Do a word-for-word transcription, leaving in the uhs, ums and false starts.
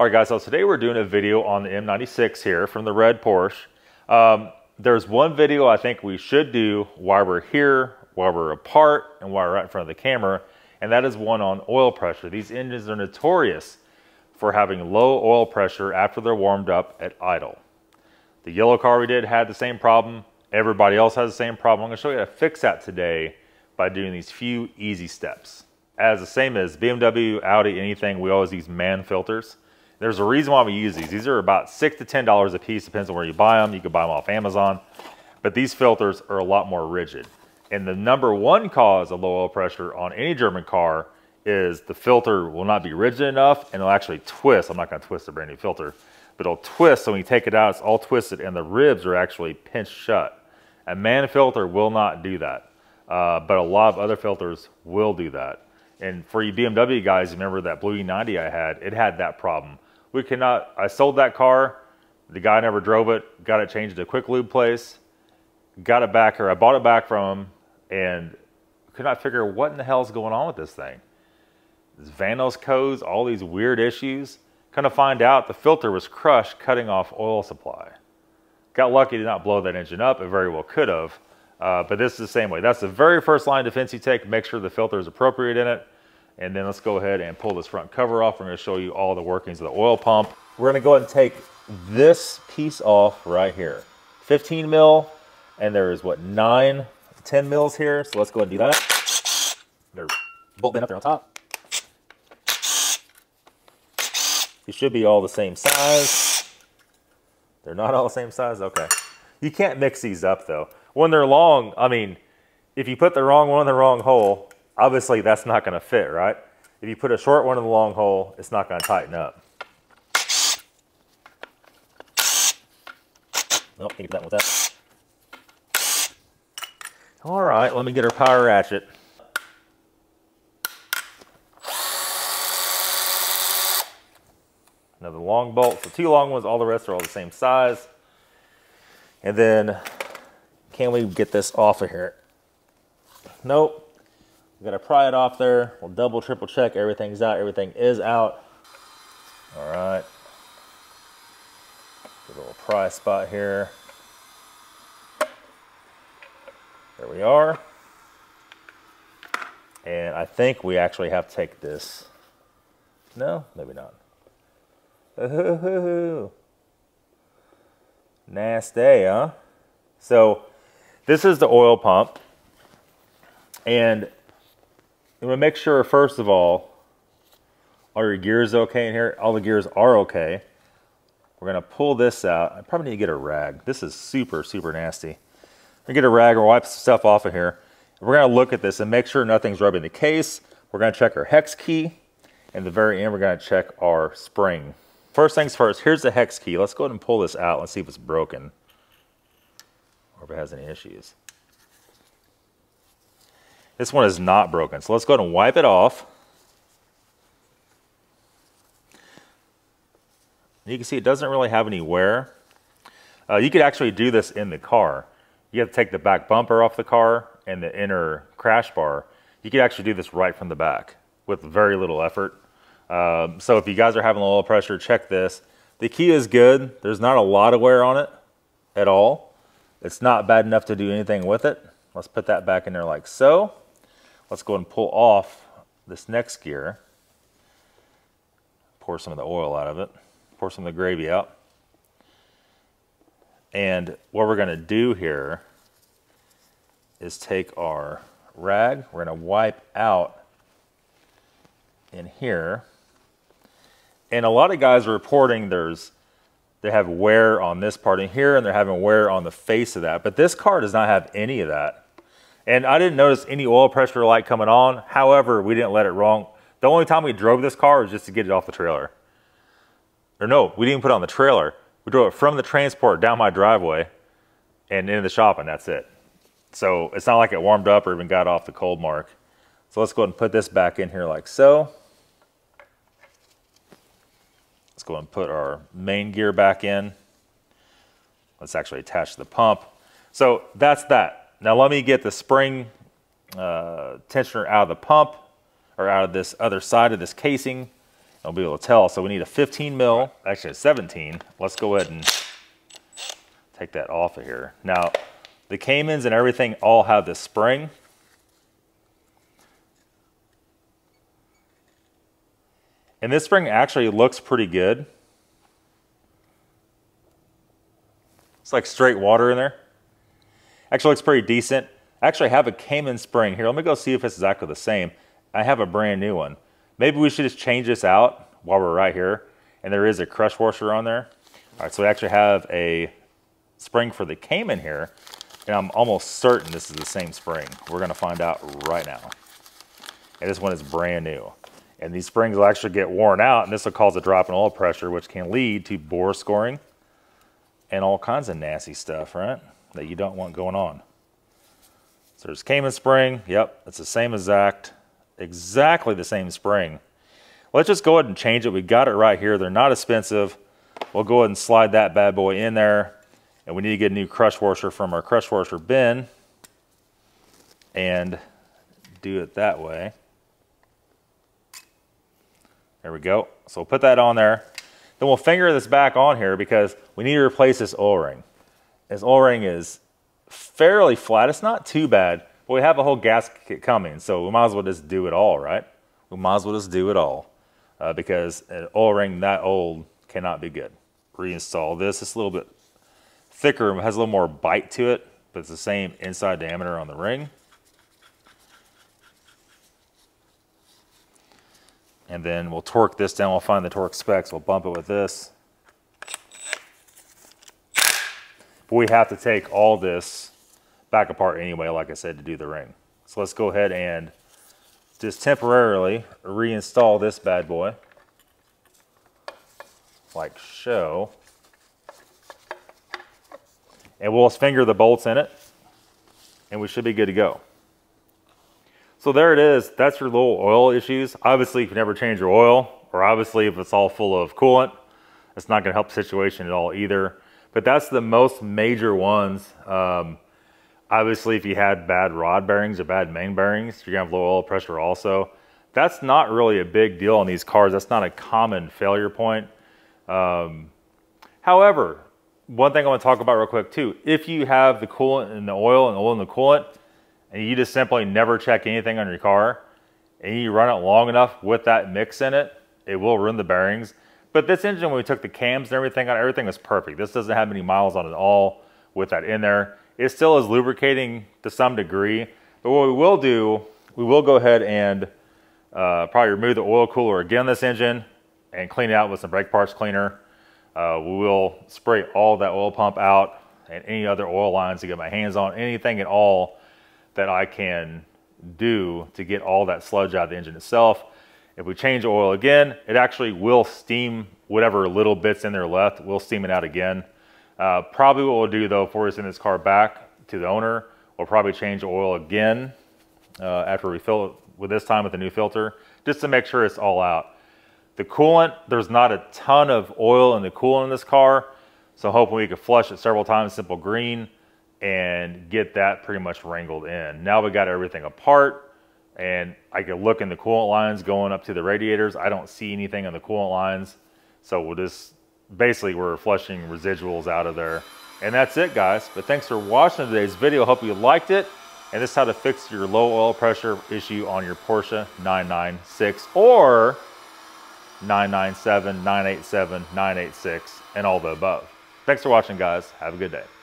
All right, guys, so today we're doing a video on the M ninety-six here from the red Porsche. Um, there's one video I think we should do while we're here, while we're apart, and while we're right in front of the camera, and that is one on oil pressure. These engines are notorious for having low oil pressure after they're warmed up at idle. The yellow car we did had the same problem. Everybody else has the same problem. I'm gonna show you how to fix that today by doing these few easy steps. As the same as B M W, Audi, anything, we always use Mann filters. There's a reason why we use these. These are about six to ten dollars a piece, depends on where you buy them. You can buy them off Amazon, but these filters are a lot more rigid. And the number one cause of low oil pressure on any German car is the filter will not be rigid enough and it'll actually twist. I'm not gonna twist a brand new filter, but it'll twist. So when you take it out, it's all twisted and the ribs are actually pinched shut. A Mann filter will not do that, uh, but a lot of other filters will do that. And for you B M W guys, remember that blue E ninety I had, it had that problem. We cannot, I sold that car, the guy never drove it, got it changed to a quick lube place, got it back, or I bought it back from him, and could not figure what in the hell's going on with this thing. This Vanos codes, all these weird issues. Kind of find out the filter was crushed, cutting off oil supply. Got lucky to not blow that engine up, it very well could have, uh, but this is the same way. That's the very first line of defense you take, make sure the filter is appropriate in it. And then let's go ahead and pull this front cover off. We're gonna show you all the workings of the oil pump. We're gonna go ahead and take this piece off right here. fifteen mil, and there is what, nine, ten mils here. So let's go ahead and do that. There, bolt bin up there on top. These should be all the same size. They're not all the same size, okay. You can't mix these up though. When they're long, I mean, if you put the wrong one in the wrong hole, obviously that's not gonna fit, right? If you put a short one in the long hole, it's not gonna tighten up. Nope, keep that with that. All right, let me get her power ratchet. Another long bolt, so two long ones, all the rest are all the same size. And then, can we get this off of here? Nope. We gotta pry it off there. We'll double, triple check, everything's out, everything is out. All right. Good little pry spot here. There we are. And I think we actually have to take this. No, maybe not. Ooh, nasty, huh? So this is the oil pump. And I'm gonna make sure, first of all, all your gears okay in here. All the gears are okay. We're gonna pull this out. I probably need to get a rag. This is super, super nasty. I'm gonna get a rag or wipe some stuff off of here. We're gonna look at this and make sure nothing's rubbing the case. We're gonna check our hex key. And at the very end, we're gonna check our spring. First things first, here's the hex key. Let's go ahead and pull this out. Let's see if it's broken or if it has any issues. This one is not broken. So let's go ahead and wipe it off. You can see it doesn't really have any wear. Uh, you could actually do this in the car. You have to take the back bumper off the car and the inner crash bar. You could actually do this right from the back with very little effort. Um, so if you guys are having low oil pressure, check this. The key is good. There's not a lot of wear on it at all. It's not bad enough to do anything with it. Let's put that back in there like so. Let's go ahead and pull off this next gear. Pour some of the oil out of it. Pour some of the gravy out. And what we're gonna do here is take our rag. We're gonna wipe out in here. And a lot of guys are reporting there's, they have wear on this part in here and they're having wear on the face of that. But this car does not have any of that. And I didn't notice any oil pressure light coming on. However, we didn't let it wrong. The only time we drove this car was just to get it off the trailer. Or no, we didn't put it on the trailer. We drove it from the transport down my driveway and into the shop, and that's it. So it's not like it warmed up or even got off the cold mark. So let's go ahead and put this back in here like so. Let's go ahead and put our main gear back in. Let's actually attach the pump. So that's that. Now let me get the spring uh, tensioner out of the pump, or out of this other side of this casing, I'll be able to tell. So we need a fifteen mil, actually a seventeen. Let's go ahead and take that off of here. Now, the Caymans and everything all have this spring. And this spring actually looks pretty good. It's like straight water in there. Actually looks pretty decent. I actually have a Cayman spring here. Let me go see if it's exactly the same. I have a brand new one. Maybe we should just change this out while we're right here. And there is a crush washer on there. All right, so we actually have a spring for the Cayman here. And I'm almost certain this is the same spring. We're gonna find out right now. And this one is brand new. And these springs will actually get worn out, and this will cause a drop in oil pressure, which can lead to bore scoring and all kinds of nasty stuff, right? That you don't want going on. So there's Cayman spring. Yep, it's the same exact, exactly the same spring. Let's just go ahead and change it. We got it right here. They're not expensive. We'll go ahead and slide that bad boy in there. And we need to get a new crush washer from our crush washer bin and do it that way. There we go. So we'll put that on there. Then we'll finger this back on here because we need to replace this O-ring. This O-ring is fairly flat. It's not too bad, but we have a whole gasket coming, so we might as well just do it all, right? We might as well just do it all uh, because an O-ring that old cannot be good. Reinstall this. It's a little bit thicker. It has a little more bite to it, but it's the same inside diameter on the ring. And then we'll torque this down. We'll find the torque specs. We'll bump it with this. But we have to take all this back apart anyway, like I said, to do the ring. So let's go ahead and just temporarily reinstall this bad boy. Like so. And we'll finger the bolts in it. And we should be good to go. So there it is. That's your little oil issues. Obviously, you can never change your oil, or obviously if it's all full of coolant, it's not going to help the situation at all either. But that's the most major ones. Um, obviously, if you had bad rod bearings or bad main bearings, you're going to have low oil pressure also. That's not really a big deal on these cars. That's not a common failure point. Um, however, one thing I want to talk about real quick too, if you have the coolant and the oil and the oil and the coolant, and you just simply never check anything on your car, and you run it long enough with that mix in it, it will ruin the bearings. But this engine, when we took the cams and everything out, everything was perfect. This doesn't have any miles on it at all with that in there. It still is lubricating to some degree. But what we will do, we will go ahead and uh, probably remove the oil cooler again on this engine and clean it out with some brake parts cleaner. Uh, we will spray all that oil pump out and any other oil lines to get my hands on, anything at all that I can do to get all that sludge out of the engine itself. If we change oil again, it actually will steam whatever little bits in there left. We'll steam it out again. Uh, probably what we'll do though, before we send this car back to the owner, we'll probably change oil again uh, after we fill it with this time with a new filter, just to make sure it's all out. The coolant, there's not a ton of oil in the coolant in this car, so hoping we can flush it several times, simple green, and get that pretty much wrangled in. Now we got everything apart, and I can look in the coolant lines going up to the radiators. I don't see anything on the coolant lines. So we'll just, basically we're flushing residuals out of there. And that's it, guys. But thanks for watching today's video. Hope you liked it. And this is how to fix your low oil pressure issue on your Porsche nine nine six or nine nine seven, nine eight seven, nine eight six, and all the above. Thanks for watching, guys. Have a good day.